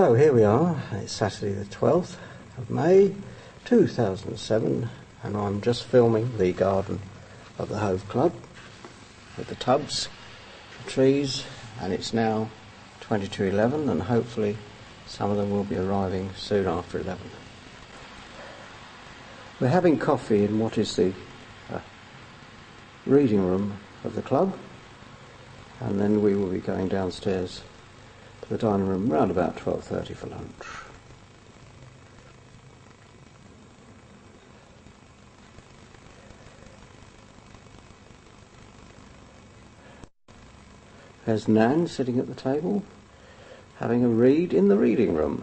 So here we are, it's Saturday the 12th of May 2007 and I'm just filming the garden of the Hove Club with the tubs, the trees, and it's now 20 to 11 and hopefully some of them will be arriving soon after 11. We're having coffee in what is the reading room of the club, and then we will be going downstairs to the dining room around about 12:30 for lunch. There's Nan sitting at the table having a read in the reading room.